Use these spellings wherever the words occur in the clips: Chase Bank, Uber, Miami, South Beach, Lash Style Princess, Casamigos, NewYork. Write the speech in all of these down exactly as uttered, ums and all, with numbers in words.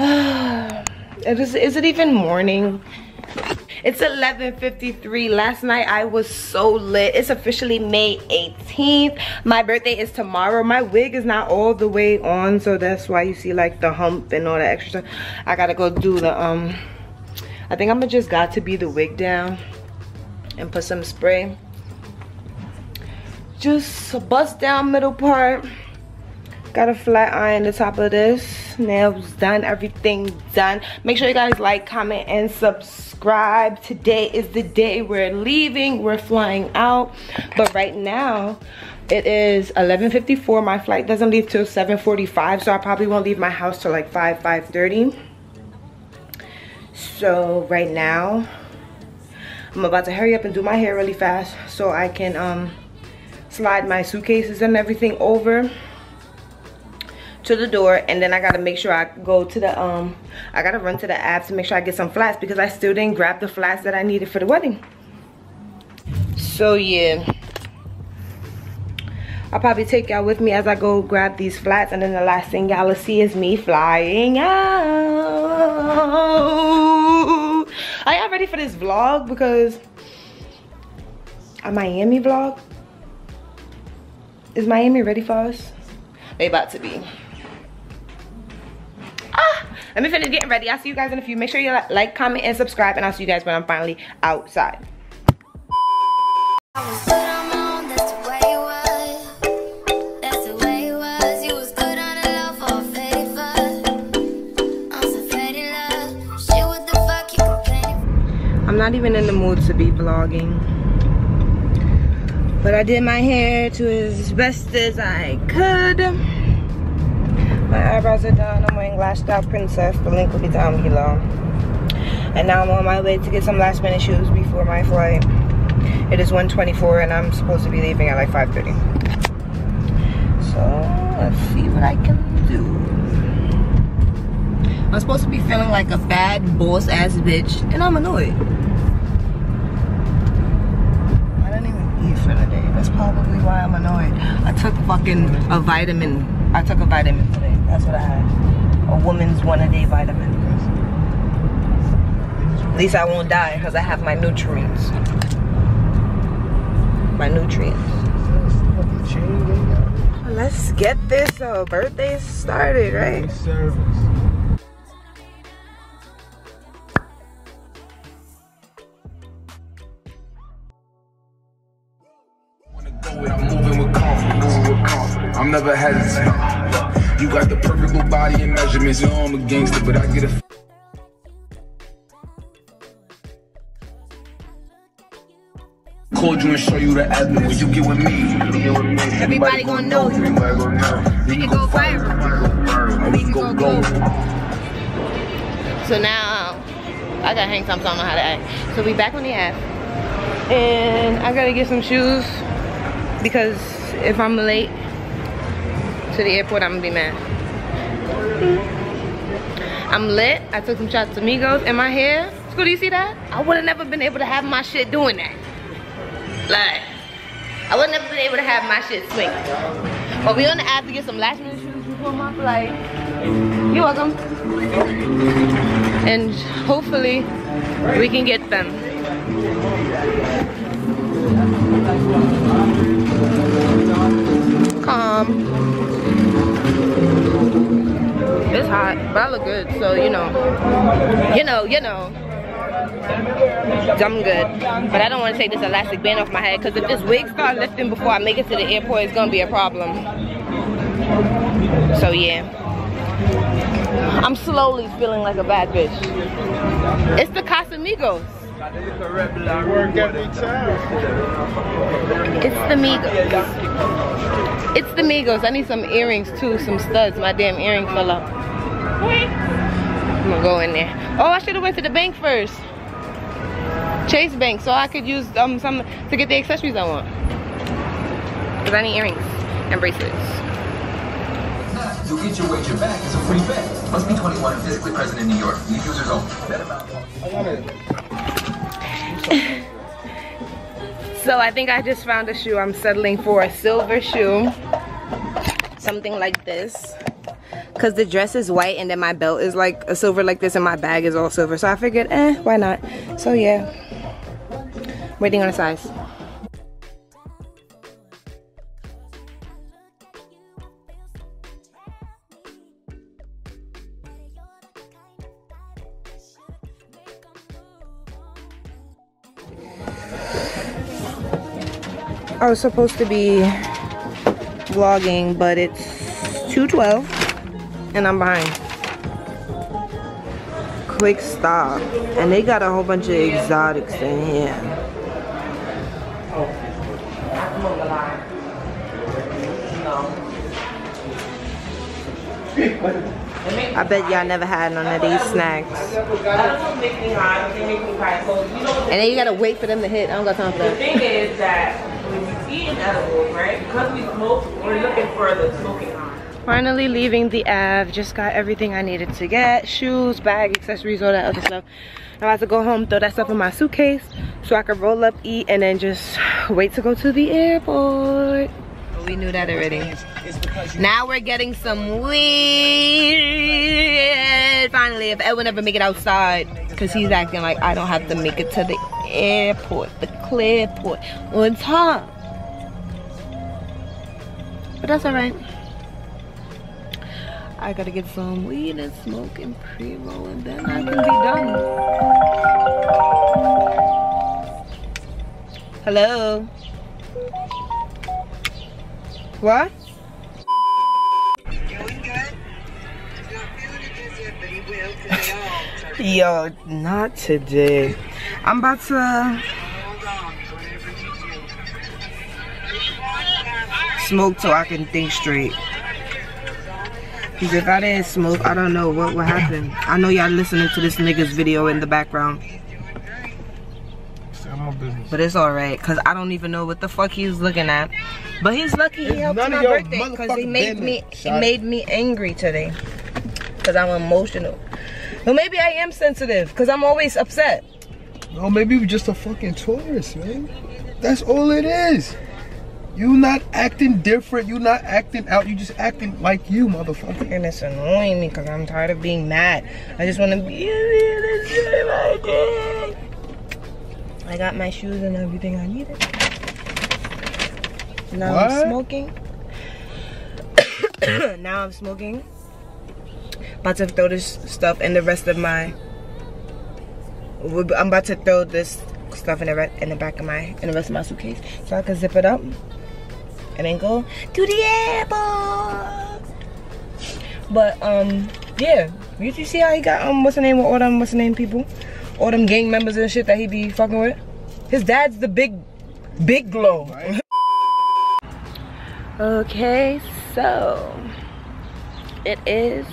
It is, is it even morning? It's eleven fifty-three. Last night I was so lit. It's officially May eighteenth. My birthday is tomorrow. My wig is not all the way on, so that's why you see like the hump and all that extra stuff. I gotta go do the um I think I'm just got to be the wig down and put some spray. Just bust down middle part. Got a flat iron the top of this. Nails done, everything done. Make sure you guys like, comment, and subscribe. Today is the day we're leaving. We're flying out. But right now, it is eleven fifty-four. My flight doesn't leave till seven forty-five. So I probably won't leave my house till like five, five thirty. So right now, I'm about to hurry up and do my hair really fast so I can um, slide my suitcases and everything over to the door, and then I gotta make sure I go to the um I gotta run to the app to make sure I get some flats, because I still didn't grab the flats that I needed for the wedding. So yeah, I'll probably take y'all with me as I go grab these flats, and then the last thing y'all will see is me flying out. Are y'all ready for this vlog? Because a Miami vlog? Is Miami ready for us? They about to be. Let me finish getting ready. I'll see you guys in a few. Make sure you like, comment, and subscribe. And I'll see you guys when I'm finally outside. I'm not even in the mood to be vlogging, but I did my hair to as best as I could. My eyebrows are done. I'm wearing Lash Style Princess. The link will be down below. And now I'm on my way to get some last minute shoes before my flight. It is one twenty-four and I'm supposed to be leaving at like five thirty. So let's see what I can do. I'm supposed to be feeling like a bad boss ass bitch, and I'm annoyed. That's probably why I'm annoyed. I took fucking a vitamin. I took a vitamin today. That's what I had. A woman's one a day vitamin. At least I won't die because I have my nutrients. My nutrients. Let's get this uh, birthday started, right? Service. I'm never hesitant. You got the perfect little body and measurements. You know I'm a gangster, but I get a. Called you and show you the avenue. When you get with me, everybody gonna know you. We can go viral. We can go gold. So now I gotta hang something. I don't know how to act. So we back on the app, and I gotta get some shoes because if I'm late to the airport, I'm gonna be mad. Mm-hmm. I'm lit. I took some shots to Casamigos in my hair. School, do you see that? I would have never been able to have my shit doing that. Like, I would have never been able to have my shit swing. But we on the app to get some last minute shoes before my flight. You're welcome. And hopefully, we can get them. Calm. It's hot, but I look good, so you know, you know, you know, I'm good. But I don't want to take this elastic band off my head, because if this wig starts lifting before I make it to the airport, it's gonna be a problem. So yeah, I'm slowly feeling like a bad bitch. It's the Casamigos. Work every time. It's the Migos. It's the Migos. I need some earrings too, some studs. My damn earring fell out. I'm gonna go in there. Oh, I should have went to the bank first. Chase Bank, so I could use um some to get the accessories I want. Cause I need earrings and bracelets. You'll get your wager back as a free bet. Must be twenty-one and physically present in New York. New users only. Bet about it. So I think I just found a shoe. I'm settling for a silver shoe. Something like this. because the dress is white and then my belt is like a silver like this and my bag is all silver. So I figured, eh, why not? So yeah, waiting on a size. I was supposed to be vlogging, but it's two twelve and I'm behind. Quick stop. And they got a whole bunch of exotics in here. I bet y'all never had none of these snacks. And then you gotta wait for them to hit. I don't got time for that. The thing is that eating edibles, right? Because we smoke, we're looking for the smoking line. Finally leaving the Ave. Just got everything I needed to get. Shoes, bag, accessories, all that other stuff. I'm about to go home, throw that stuff in my suitcase so I can roll up, eat, and then just wait to go to the airport. We knew that already. Now we're getting some weed. Finally, if Edwin ever make it outside, because he's acting like I don't have to make it to the airport, the clear port, on time. But that's alright. I gotta get some weed and smoke and pre-roll and then I can be done. Hello? What? Yo, not today. I'm about to smoke so I can think straight. Because if I didn't smoke, I don't know what would happen. I know y'all listening to this nigga's video in the background. But it's alright, because I don't even know what the fuck he's looking at. But he's lucky he helped my birthday, because he made me, he made me angry today. Because I'm emotional. Well, maybe I am sensitive, because I'm always upset. No, maybe you're just a fucking tourist, man. That's all it is. You not acting different, you not acting out, you just acting like you, motherfucker. And it's annoying me because I'm tired of being mad. I just want to be I I got my shoes and everything I needed. Now what? I'm smoking. Now I'm smoking. About to throw this stuff and the rest of my I'm about to throw this stuff in the in the back of my in the rest of my suitcase so I can zip it up. And then go to the airport. But um, yeah, you, you see how he got um, what's the name with all them what's the name people, all them gang members and shit that he be fucking with. His dad's the big, big glow. Right. Okay, so it is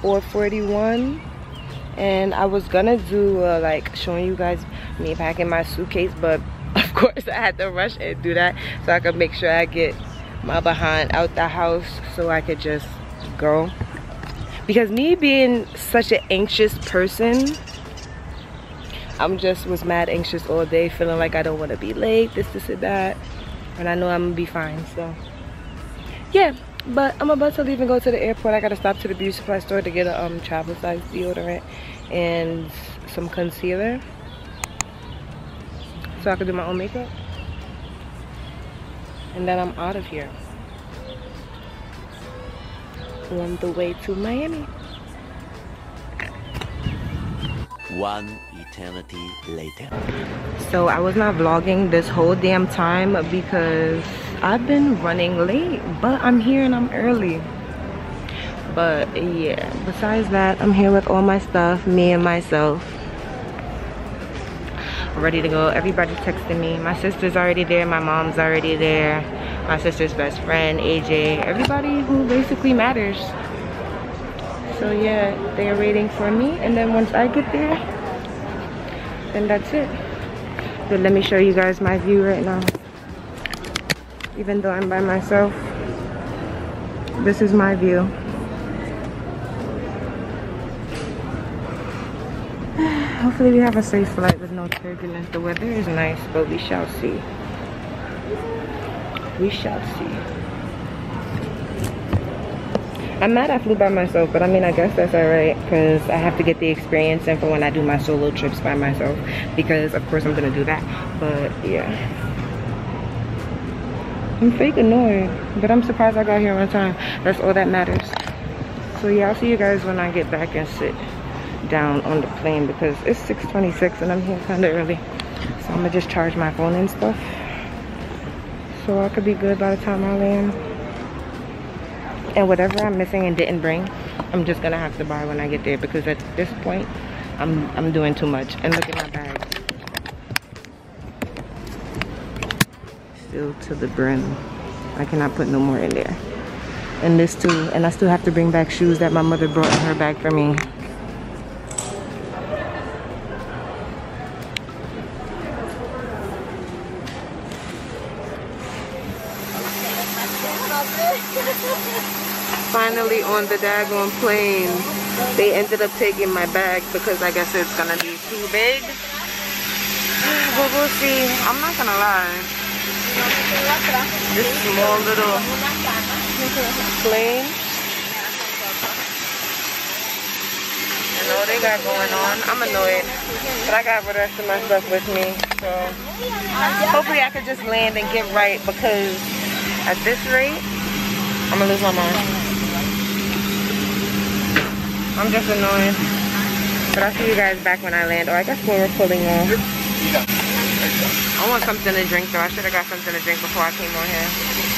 four forty-one, and I was gonna do uh, like showing you guys me packing my suitcase, but of course I had to rush and do that so I could make sure I get my behind out the house so I could just go. Because me being such an anxious person, I'm just was mad anxious all day, feeling like I don't want to be late, this, this, and that. And I know I'm gonna be fine, so yeah. But I'm about to leave and go to the airport. I gotta stop to the beauty supply store to get a um, travel size deodorant and some concealer, so I could do my own makeup, and then I'm out of here on the way to Miami. One eternity later. So I was not vlogging this whole damn time because I've been running late, but I'm here and I'm early. But yeah, besides that, I'm here with all my stuff, me and myself. Ready to go. Everybody's texting me. My sister's already there, my mom's already there, my sister's best friend, A J, everybody who basically matters. So yeah, they're waiting for me, and then once I get there, then that's it. So let me show you guys my view right now. Even though I'm by myself, this is my view. Hopefully we have a safe flight with no turbulence. The weather is nice, but we shall see. We shall see. I'm mad I flew by myself, but I mean, I guess that's all right, because I have to get the experience in for when I do my solo trips by myself, because of course I'm gonna do that. But yeah, I'm fake annoyed, but I'm surprised I got here on time. That's all that matters. So yeah, I'll see you guys when I get back and sit down on the plane, because it's six twenty-six and I'm here kind of early, so I'm gonna just charge my phone and stuff so I could be good by the time I land. And whatever I'm missing and didn't bring, I'm just gonna have to buy when I get there, because at this point I'm I'm doing too much. And look at my bag, still to the brim. I cannot put no more in there, and this too. And I still have to bring back shoes that my mother brought in her bag for me. Finally on the daggone plane. They ended up taking my bag because I guess it's gonna be too big. But we'll see. I'm not gonna lie, this small little plane and all they got going on, I'm annoyed. But I got the rest of my stuff with me, so hopefully I could just land and get right, because at this rate I'm gonna lose my mind. I'm just annoyed. But I'll see you guys back when I land. Or I guess when we're pulling on. I want something to drink though. I should have got something to drink before I came on here.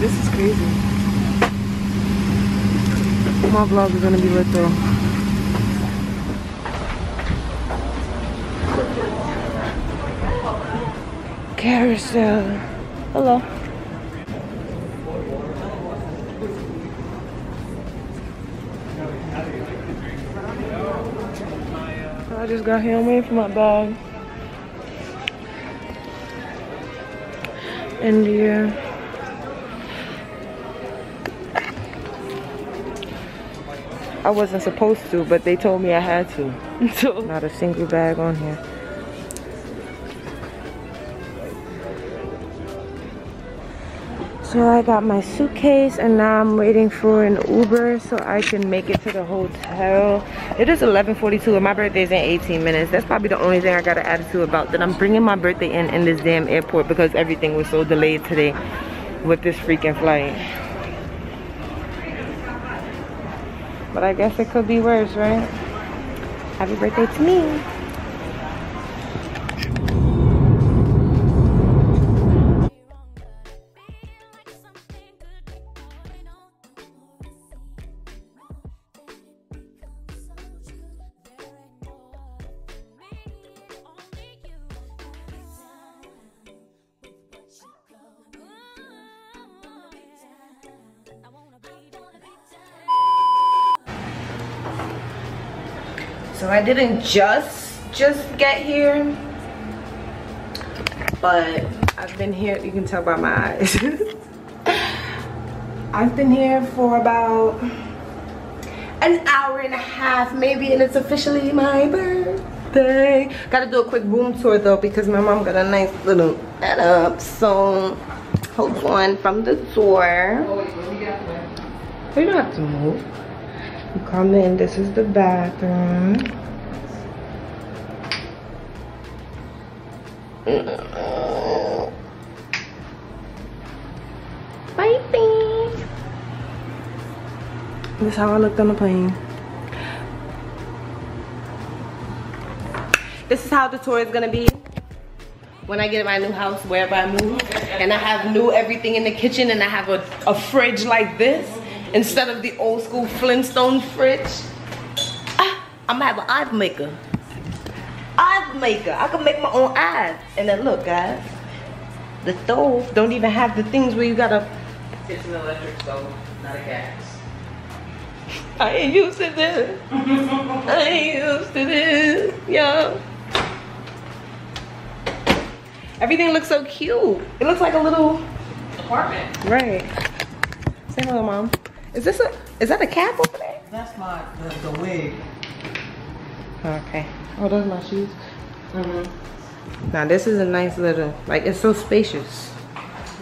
This is crazy. My vlog is gonna be lit though. Carousel. Hello. I just got here waiting for my bag. And yeah. I wasn't supposed to, but they told me I had to. So not a single bag on here. So I got my suitcase and now I'm waiting for an Uber so I can make it to the hotel. It is eleven forty-two and my birthday's in eighteen minutes. That's probably the only thing I got an attitude about, that I'm bringing my birthday in in this damn airport, because everything was so delayed today with this freaking flight. But I guess it could be worse, right? Happy birthday to me. So I didn't just, just get here, but I've been here, you can tell by my eyes. I've been here for about an hour and a half maybe, and it's officially my birthday. Gotta do a quick room tour though, because my mom got a nice little setup. So hold on from the door. You don't have to move. You come in, this is the bathroom. Bye, baby. This is how I looked on the plane. This is how the tour is gonna be. when I get in my new house, wherever I move, and I have new everything in the kitchen, and I have a, a fridge like this, instead of the old school Flintstone fridge, ah, I'm gonna have an eye maker. Eye maker, I can make my own eyes. And then look guys, the stove don't even have the things where you gotta. It's an electric stove, not a gas. I ain't used to this. I ain't used to this, yo. Everything looks so cute. It looks like a little apartment. Right. Say hello, Mom. Is this a, is that a cap over there? That's my, the, the wig. Okay. Oh, those are my shoes. Mm-hmm. Now this is a nice little, like it's so spacious.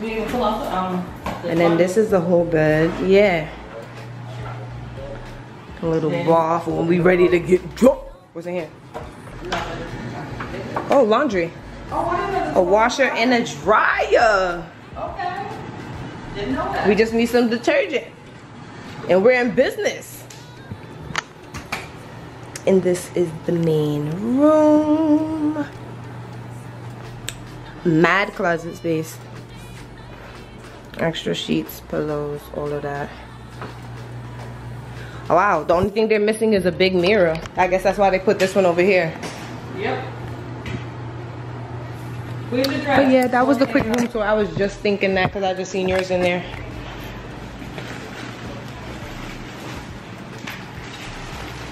We need to pull off the, um, the and then bottom. This is the whole bed, yeah. A little bar for when we ready to get dropped. What's in here? Oh, laundry. A washer and a dryer. Okay. Didn't know that. We just need some detergent. And we're in business. And this is the main room. Mad closet space. Extra sheets, pillows, all of that. Wow, the only thing they're missing is a big mirror. I guess that's why they put this one over here. Yep. But yeah, that was the quick room, so I was just thinking that because I just seen yours in there.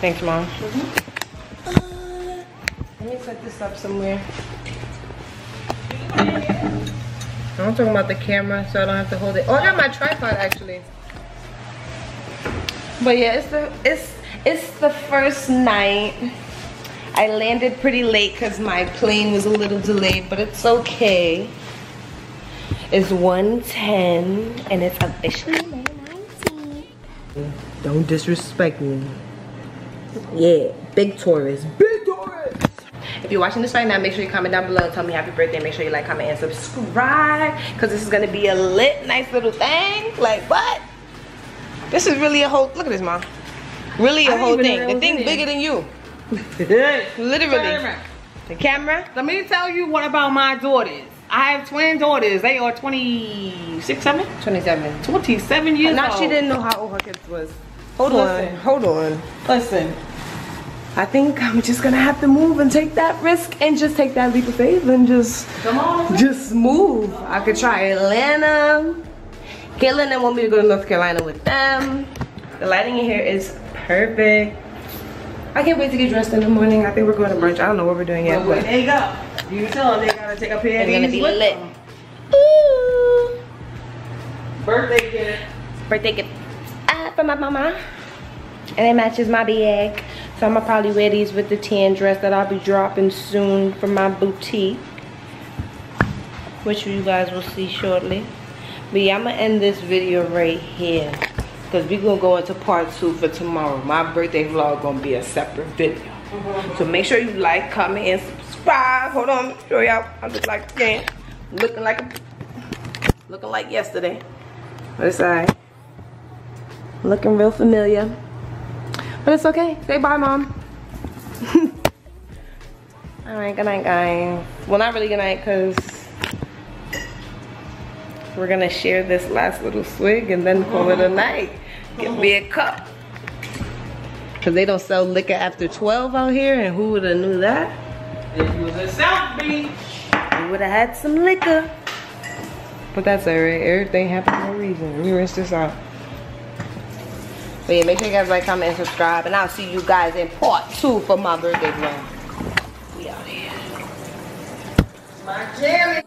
Thanks, Mom. Mm-hmm. uh, let me set this up somewhere. I'm talking about the camera, so I don't have to hold it. Oh, I got my tripod actually. But yeah, it's the it's it's the first night. I landed pretty late because my plane was a little delayed, but it's okay. It's one ten and it's officially May nineteenth. Don't disrespect me. Yeah, big tourist, big tourist. If you're watching this right now, make sure you comment down below and tell me happy birthday. Make sure you like, comment, and subscribe because this is gonna be a lit, nice little thing. Like what? This is really a whole, look at this, Mom. Really a whole thing. The thing bigger than you. Literally. The camera. Let me tell you what about my daughters. I have twin daughters. They are twenty-six, seven? twenty-seven. twenty-seven years now, old. Now she didn't know how old her kids was. Hold Listen. on. Hold on. Listen. I think I'm just gonna have to move and take that risk and just take that leap of faith and just, Come on. just move. I could try Atlanta. Caitlin didn't want me to go to North Carolina with them. The lighting in here is perfect. I can't wait to get dressed in the morning. I think we're going to brunch. I don't know what we're doing yet. Well, but there you go. You tell them they gotta take a pair of these. They're gonna be lit. Them. Ooh. Birthday gift. Birthday gift. Ah, for my mama. And it matches my bag. So I'm gonna probably wear these with the tan dress that I'll be dropping soon from my boutique, which you guys will see shortly. But yeah, I'm gonna end this video right here because we're gonna go into part two for tomorrow. My birthday vlog gonna be a separate video. Mm-hmm. So make sure you like, comment, and subscribe. Hold on, show y'all. I look like again, looking like a, looking like yesterday. But it's alright. Looking real familiar, but it's okay. Say bye, Mom. All right, good night, guys. Well, not really good night, cause we're gonna share this last little swig and then call it a night. Get me a cup. Cause they don't sell liquor after twelve out here, and who would have knew that? If it was in South Beach, we would have had some liquor. But that's alright. Everything happens for a reason. Let me rinse this out. But yeah, make sure you guys like, comment, and subscribe, and I'll see you guys in part two for my birthday vlog. We out here. My jelly.